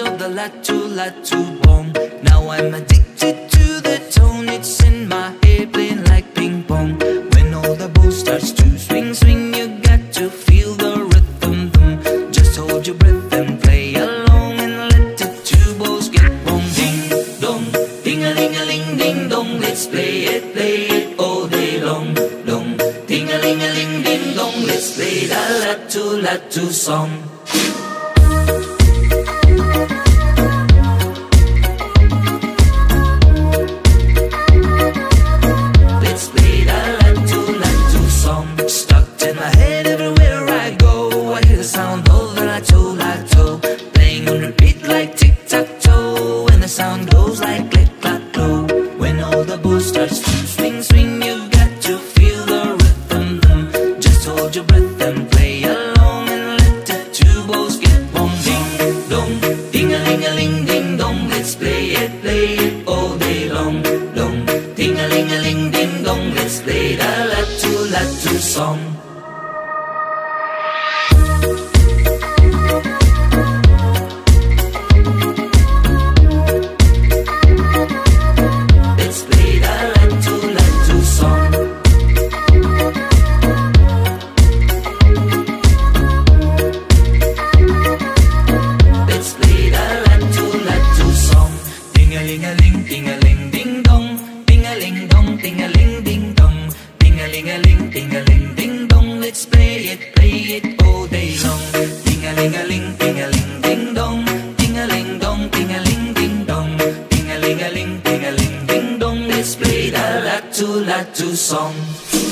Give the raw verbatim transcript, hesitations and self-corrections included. under the Lato Lato bomb. Now I'm addicted to the tone, it's in my head playing like ping-pong. When all the ball starts to swing, swing, you got to feel the rhythm, boom. Just hold your breath and play along and let the two balls get on. Ding-dong, ding-a-ling-a-ling, ding-dong, let's play it, play it all day long, dong. Ding-a-ling-a-ling, ding-dong, let's play the Lato Lato song. Sound goes like click, clack, clo. When all the ball starts to swing, swing, you've got to feel the rhythm, boom. Just hold your breath and play along and let the two balls get on. Ding-dong, ding-a-ling-a-ling, ding-dong, let's play it, play it all day long, dong. Ding-a-ling-a-ling, ding-dong, let's play the Lato Lato song. Let's play it, play it all day long. Ding-a-ling-a-ling, ding-a-ling, ding-dong. Ding-a-ling-dong, ding-a-ling, ding-dong. Ding-a-ling-a-ling, ding-a-ling, ding-dong. Let's play the Lato Lato song.